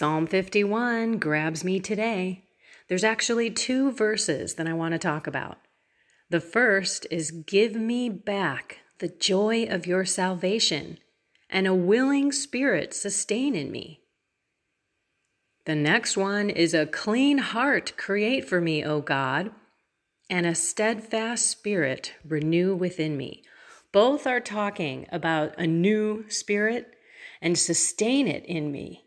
Psalm 51 grabs me today. There's actually two verses that I want to talk about. The first is, "Give me back the joy of your salvation, and a willing spirit sustain in me." The next one is, "A clean heart create for me, O God, and a steadfast spirit renew within me." Both are talking about a new spirit and sustain it in me.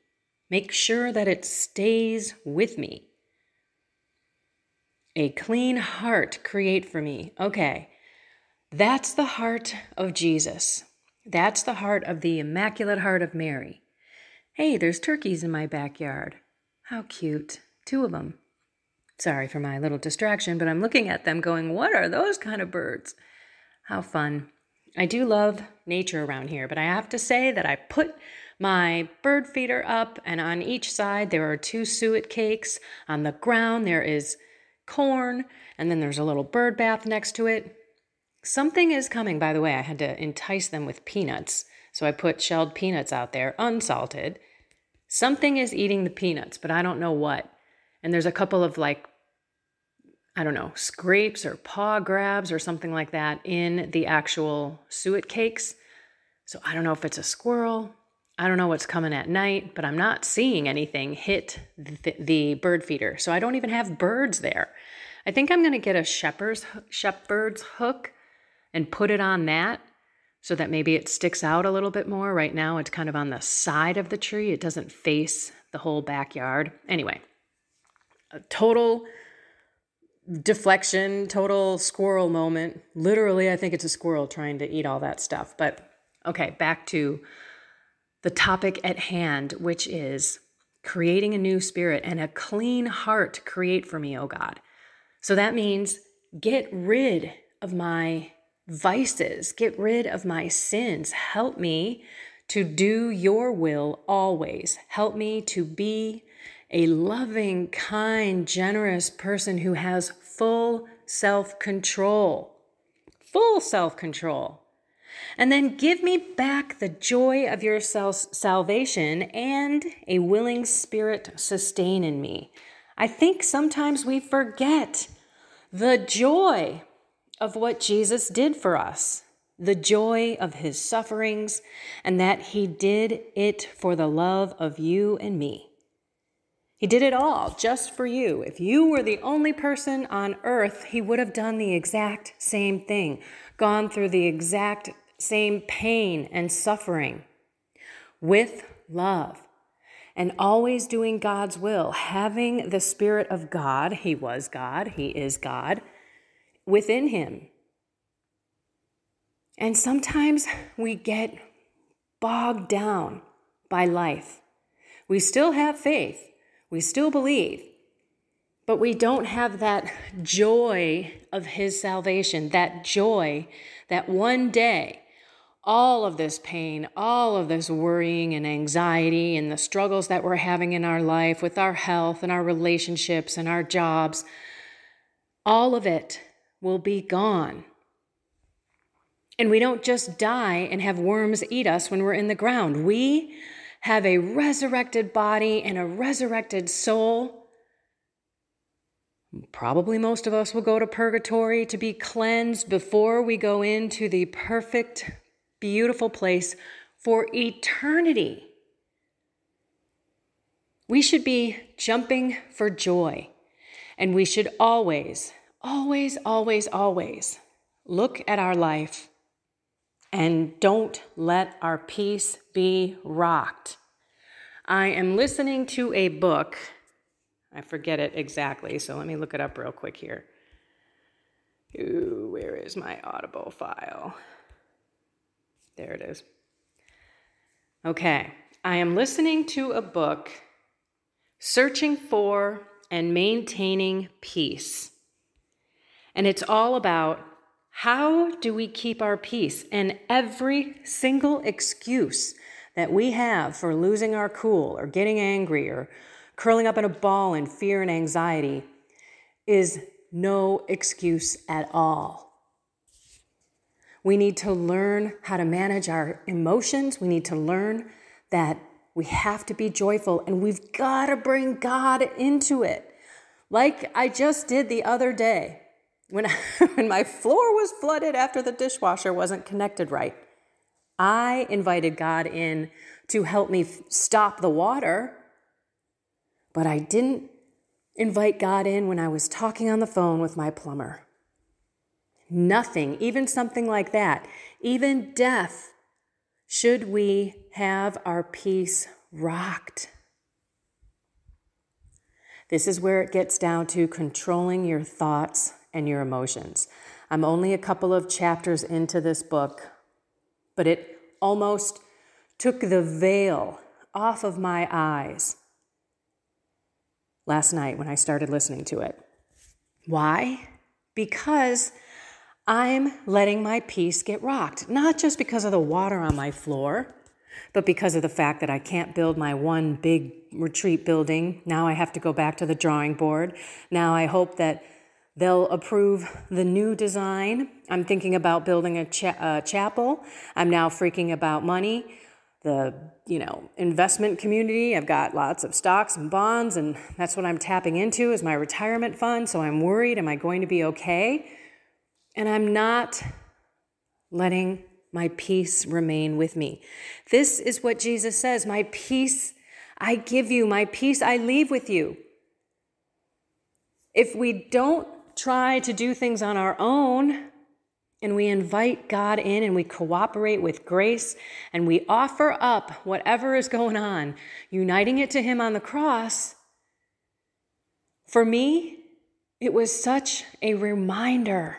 Make sure that it stays with me. A clean heart create for me. Okay, that's the heart of Jesus. That's the heart of the Immaculate Heart of Mary. Hey, there's turkeys in my backyard. How cute. Two of them. Sorry for my little distraction, but I'm looking at them going, what are those kind of birds? How fun. I do love nature around here, but I have to say that I put my bird feeder up, and on each side there are two suet cakes. On the ground there is corn, and then there's a little bird bath next to it. Something is coming, by the way. I had to entice them with peanuts, so I put shelled peanuts out there, unsalted. Something is eating the peanuts, but I don't know what. And there's a couple of, like, I don't know, scrapes or paw grabs or something like that in the actual suet cakes. So I don't know if it's a squirrel. I don't know what's coming at night, but I'm not seeing anything hit the bird feeder. So I don't even have birds there. I think I'm going to get a shepherd's hook and put it on that so that maybe it sticks out a little bit more. Right now it's kind of on the side of the tree. It doesn't face the whole backyard. Anyway, a total deflection, total squirrel moment. Literally, I think it's a squirrel trying to eat all that stuff. But okay, back to the topic at hand, which is creating a new spirit and a clean heart create for me, O God. So that means get rid of my vices, get rid of my sins. Help me to do your will always. Help me to be a loving, kind, generous person who has full self-control. Full self-control. And then give me back the joy of your salvation and a willing spirit sustain in me. I think sometimes we forget the joy of what Jesus did for us, the joy of his sufferings, and that he did it for the love of you and me. He did it all just for you. If you were the only person on earth, he would have done the exact same thing, gone through the exact same pain and suffering with love and always doing God's will, having the Spirit of God. He was God. He is God within him. And sometimes we get bogged down by life. We still have faith. We still believe, but we don't have that joy of his salvation, that joy that one day all of this pain, all of this worrying and anxiety and the struggles that we're having in our life with our health and our relationships and our jobs, all of it will be gone. And we don't just die and have worms eat us when we're in the ground. We have a resurrected body and a resurrected soul. Probably most of us will go to purgatory to be cleansed before we go into the perfect, beautiful place for eternity. We should be jumping for joy. And we should always, always, always, always look at our life and don't let our peace be rocked. I am listening to a book. I forget it exactly, so let me look it up real quick here. Ooh, where is my Audible file? There it is. Okay. I am listening to a book, Searching for and Maintaining Peace. And it's all about, how do we keep our peace? And every single excuse that we have for losing our cool or getting angry or curling up in a ball in fear and anxiety is no excuse at all. We need to learn how to manage our emotions. We need to learn that We have to be joyful, and we've got to bring God into it. Like I just did the other day when my floor was flooded after the dishwasher wasn't connected right. I invited God in to help me stop the water, but I didn't invite God in when I was talking on the phone with my plumber. Nothing, even something like that, even death, should we have our peace rocked. This is where it gets down to controlling your thoughts and your emotions. I'm only a couple of chapters into this book, but it almost took the veil off of my eyes last night when I started listening to it. Why? Because I'm letting my peace get rocked, not just because of the water on my floor, but because of the fact that I can't build my one big retreat building. Now I have to go back to the drawing board. Now I hope that they'll approve the new design. I'm thinking about building a chapel. I'm now freaking about money, the investment community. I've got lots of stocks and bonds, and that's what I'm tapping into is my retirement fund. So I'm worried, am I going to be okay? And I'm not letting my peace remain with me. This is what Jesus says, my peace I give you, my peace I leave with you. If we don't try to do things on our own, and we invite God in, and we cooperate with grace, and we offer up whatever is going on, uniting it to Him on the cross, for me, it was such a reminder.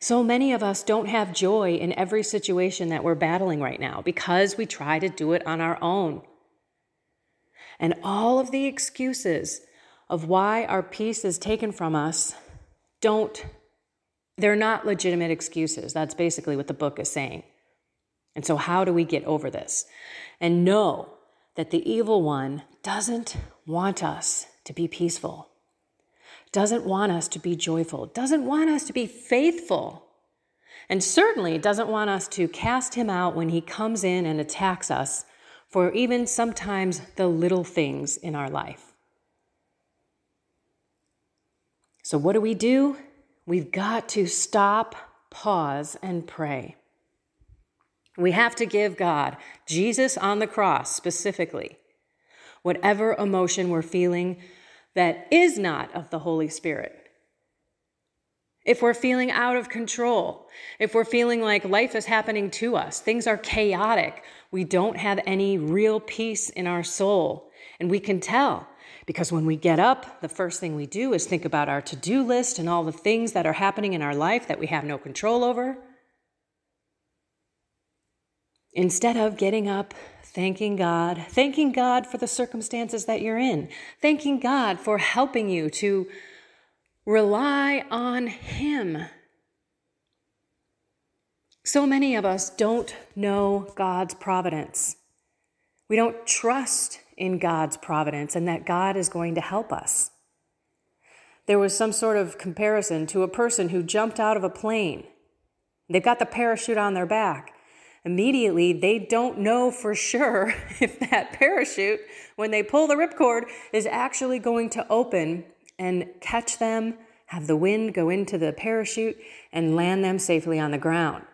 So many of us don't have joy in every situation that we're battling right now because we try to do it on our own. And all of the excuses of why our peace is taken from us they're not legitimate excuses. That's basically what the book is saying. And so how do we get over this? And know that the evil one doesn't want us to be peaceful, doesn't want us to be joyful, doesn't want us to be faithful, and certainly doesn't want us to cast him out when he comes in and attacks us for even sometimes the little things in our life. So what do? We've got to stop, pause, and pray. We have to give God, Jesus on the cross specifically, whatever emotion we're feeling that is not of the Holy Spirit. If we're feeling out of control, if we're feeling like life is happening to us, things are chaotic, we don't have any real peace in our soul, and we can tell because when we get up, the first thing we do is think about our to-do list and all the things that are happening in our life that we have no control over. Instead of getting up, thanking God for the circumstances that you're in, thanking God for helping you to rely on Him. So many of us don't know God's providence. We don't trust in God's providence and that God is going to help us. There was some sort of comparison to a person who jumped out of a plane. They've got the parachute on their back. Immediately, they don't know for sure if that parachute, when they pull the ripcord, is actually going to open and catch them, have the wind go into the parachute, and land them safely on the ground.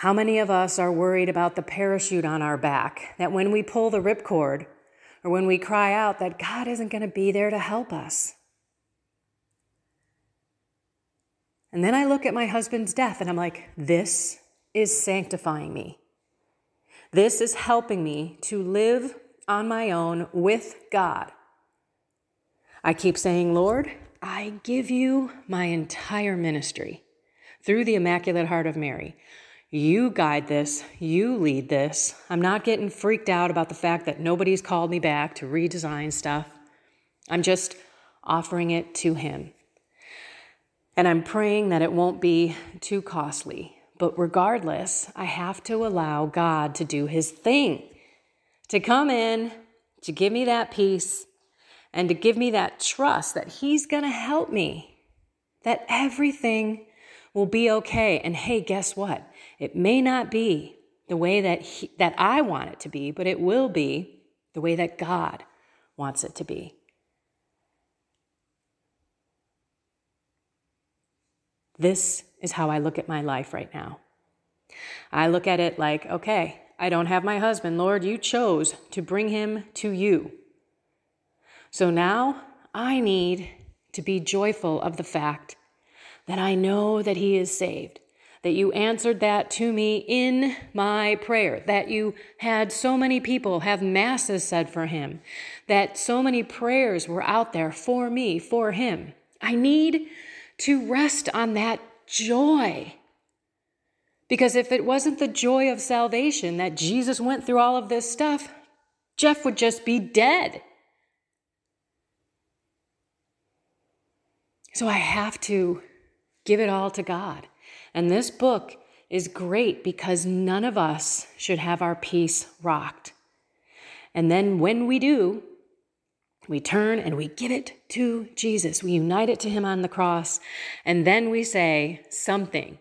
How many of us are worried about the parachute on our back, that when we pull the ripcord, or when we cry out, that God isn't going to be there to help us? And then I look at my husband's death, and I'm like, this is sanctifying me. This is helping me to live on my own with God. I keep saying, Lord, I give you my entire ministry through the Immaculate Heart of Mary. You guide this. You lead this. I'm not getting freaked out about the fact that nobody's called me back to redesign stuff. I'm just offering it to Him. And I'm praying that it won't be too costly. But regardless, I have to allow God to do His thing, to come in, to give me that peace, and to give me that trust that He's going to help me, that everything will be okay. And hey, guess what? It may not be the way that I want it to be, but it will be the way that God wants it to be. This is how I look at my life right now. I look at it like, okay, I don't have my husband. Lord, you chose to bring him to you. So now I need to be joyful of the fact that I know that he is saved, that you answered that to me in my prayer, that you had so many people have masses said for him, that so many prayers were out there for me, for him. I need to rest on that joy. Because if it wasn't the joy of salvation that Jesus went through all of this stuff, Jeff would just be dead. So I have to give it all to God. And this book is great because none of us should have our peace rocked. And then when we do, we turn and we give it to Jesus. We unite it to him on the cross. And then we say something.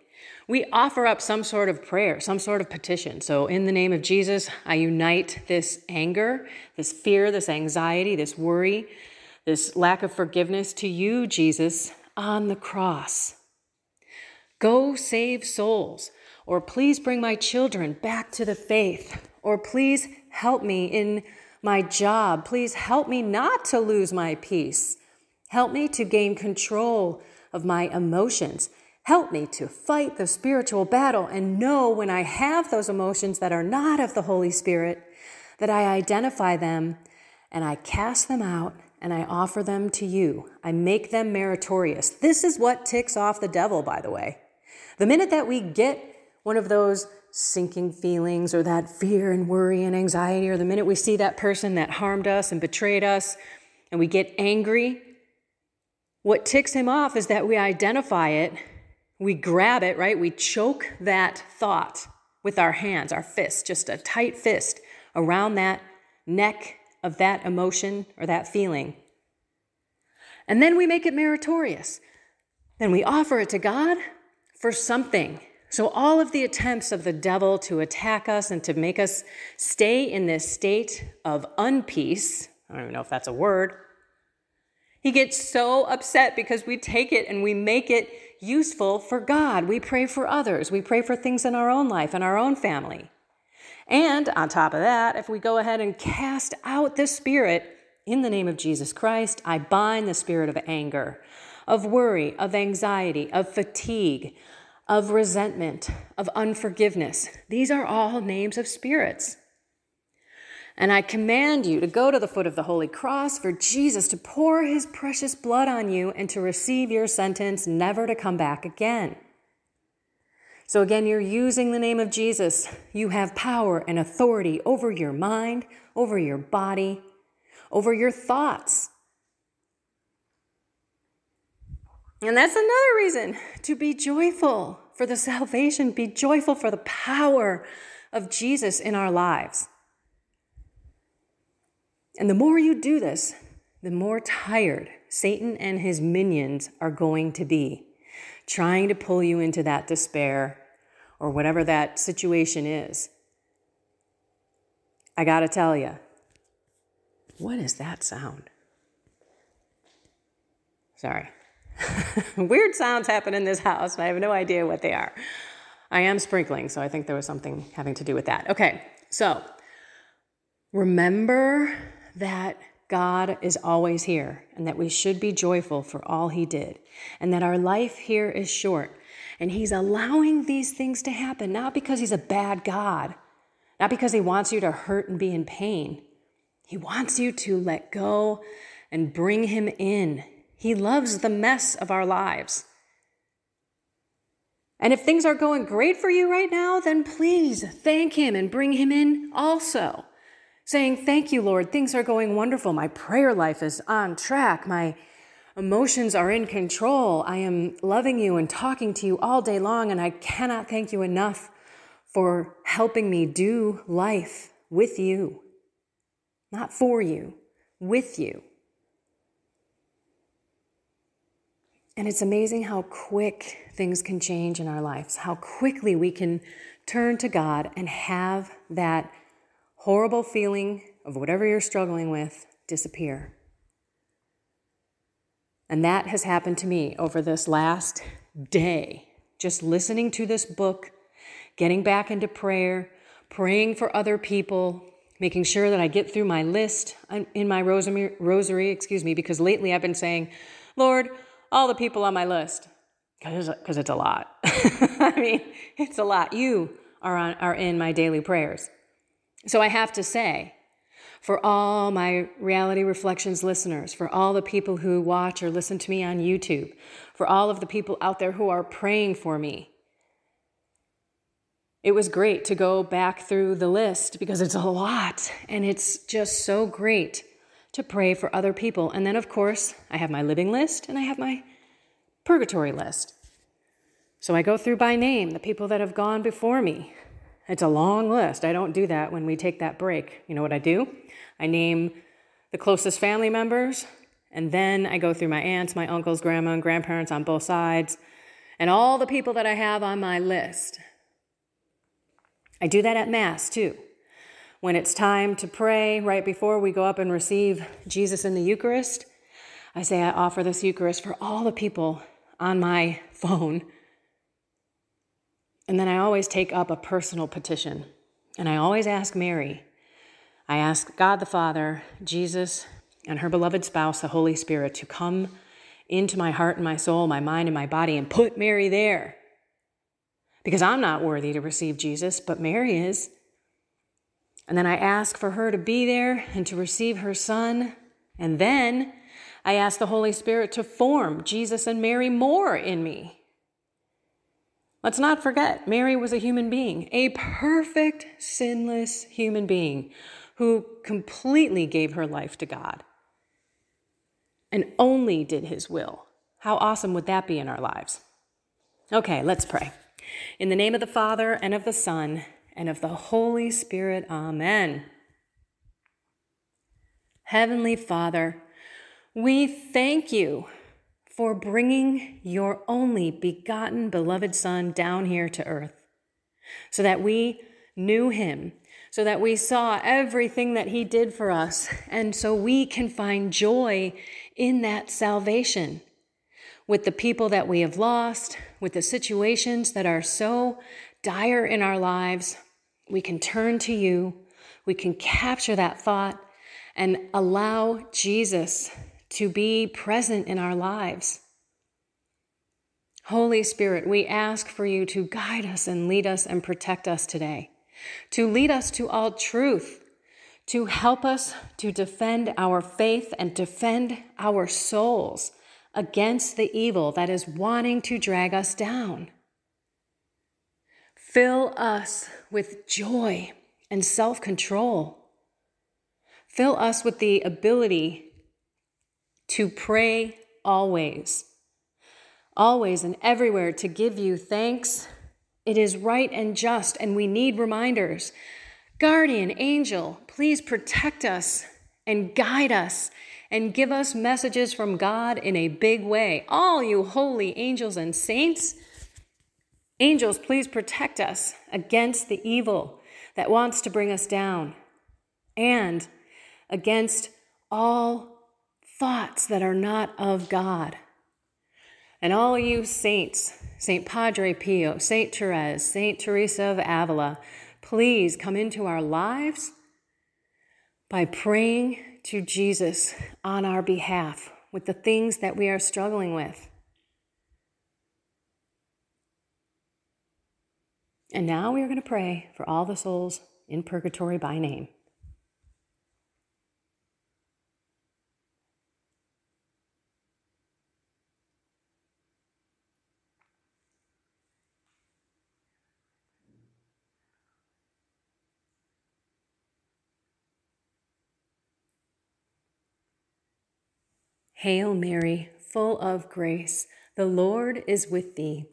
We offer up some sort of prayer, some sort of petition. So in the name of Jesus, I unite this anger, this fear, this anxiety, this worry, this lack of forgiveness to you, Jesus, on the cross. Go save souls, or please bring my children back to the faith, or please help me in my job. Please help me not to lose my peace. Help me to gain control of my emotions. Help me to fight the spiritual battle and know when I have those emotions that are not of the Holy Spirit, that I identify them and I cast them out and I offer them to you. I make them meritorious. This is what ticks off the devil, by the way. The minute that we get one of those sinking feelings or that fear and worry and anxiety, or the minute we see that person that harmed us and betrayed us and we get angry, what ticks him off is that we identify it. We grab it, right? We choke that thought with our hands, our fists, just a tight fist around that neck of that emotion or that feeling. And then we make it meritorious. Then we offer it to God for something. So all of the attempts of the devil to attack us and to make us stay in this state of unpeace, I don't even know if that's a word. He gets so upset because we take it and we make it useful for God. We pray for others. We pray for things in our own life and our own family. And on top of that, if we go ahead and cast out the spirit in the name of Jesus Christ, I bind the spirit of anger, of worry, of anxiety, of fatigue, of resentment, of unforgiveness. These are all names of spirits. And I command you to go to the foot of the holy cross for Jesus to pour his precious blood on you and to receive your sentence, never to come back again. So again, you're using the name of Jesus. You have power and authority over your mind, over your body, over your thoughts. And that's another reason to be joyful for the salvation, be joyful for the power of Jesus in our lives. And the more you do this, the more tired Satan and his minions are going to be, trying to pull you into that despair or whatever that situation is. I gotta tell you, what is that sound? Sorry. Weird sounds happen in this house, and I have no idea what they are. I am sprinkling, so I think there was something having to do with that. Okay, so remember that God is always here and that we should be joyful for all he did and that our life here is short. And he's allowing these things to happen, not because he's a bad God, not because he wants you to hurt and be in pain. He wants you to let go and bring him in. He loves the mess of our lives. And if things are going great for you right now, then please thank him and bring him in also. Saying, thank you, Lord, things are going wonderful. My prayer life is on track. My emotions are in control. I am loving you and talking to you all day long, and I cannot thank you enough for helping me do life with you. Not for you, with you. And it's amazing how quick things can change in our lives, how quickly we can turn to God and have that horrible feeling of whatever you're struggling with disappear. And that has happened to me over this last day. Just listening to this book, getting back into prayer, praying for other people, making sure that I get through my list in my rosary, because lately I've been saying, Lord, all the people on my list, because it's a lot. I mean, it's a lot. You are in my daily prayers. So I have to say, for all my Reality Reflections listeners, for all the people who watch or listen to me on YouTube, for all of the people out there who are praying for me, it was great to go back through the list because it's a lot, and it's just so great to pray for other people. And then, of course, I have my living list and I have my purgatory list. So I go through by name the people that have gone before me. It's a long list. I don't do that when we take that break. You know what I do? I name the closest family members, and then I go through my aunts, my uncles, grandma, and grandparents on both sides, and all the people that I have on my list. I do that at Mass, too. When it's time to pray, right before we go up and receive Jesus in the Eucharist, I say, I offer this Eucharist for all the people on my phone. And then I always take up a personal petition, and I always ask Mary. I ask God the Father, Jesus, and her beloved spouse, the Holy Spirit, to come into my heart and my soul, my mind and my body, and put Mary there. Because I'm not worthy to receive Jesus, but Mary is. And then I ask for her to be there and to receive her Son. And then I ask the Holy Spirit to form Jesus and Mary more in me. Let's not forget, Mary was a human being, a perfect, sinless human being who completely gave her life to God and only did His will. How awesome would that be in our lives? Okay, let's pray. In the name of the Father, and of the Son, and of the Holy Spirit, amen. Heavenly Father, we thank You for bringing Your only begotten beloved Son down here to earth so that we knew Him, so that we saw everything that He did for us, and so we can find joy in that salvation with the people that we have lost, with the situations that are so dire in our lives. We can turn to You, we can capture that thought and allow Jesus to be present in our lives. Holy Spirit, we ask for You to guide us and lead us and protect us today, to lead us to all truth, to help us to defend our faith and defend our souls against the evil that is wanting to drag us down. Fill us with joy and self-control. Fill us with the ability to pray always, always and everywhere to give You thanks. It is right and just, and we need reminders. Guardian angel, please protect us and guide us and give us messages from God in a big way. All You holy angels and saints, angels, please protect us against the evil that wants to bring us down and against all thoughts that are not of God. And all you saints, Saint Padre Pio, Saint Therese, Saint Teresa of Avila, please come into our lives by praying to Jesus on our behalf with the things that we are struggling with. And now we are going to pray for all the souls in purgatory by name. Hail Mary, full of grace, the Lord is with thee.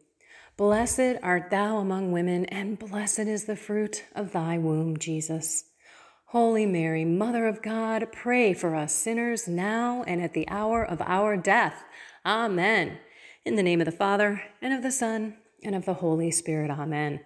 Blessed art thou among women, and blessed is the fruit of thy womb, Jesus. Holy Mary, Mother of God, pray for us sinners now and at the hour of our death. Amen. In the name of the Father, and of the Son, and of the Holy Spirit. Amen.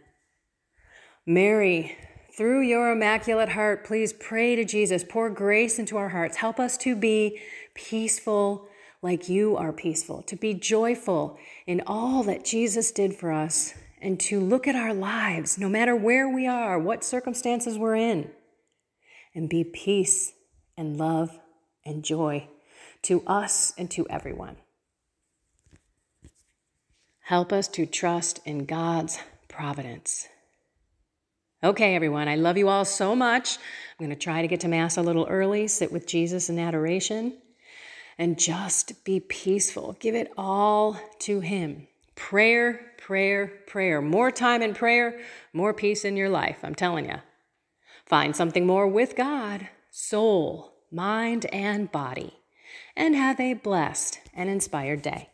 Mary, through your Immaculate Heart, please pray to Jesus. Pour grace into our hearts. Help us to be peaceful like you are peaceful, to be joyful in all that Jesus did for us, and to look at our lives, no matter where we are, what circumstances we're in, and be peace and love and joy to us and to everyone. Help us to trust in God's providence. Okay, everyone, I love you all so much. I'm going to try to get to Mass a little early, sit with Jesus in adoration, and just be peaceful. Give it all to Him. Prayer, prayer, prayer. More time in prayer, more peace in your life. I'm telling you. Find something more with God, soul, mind, and body. And have a blessed and inspired day.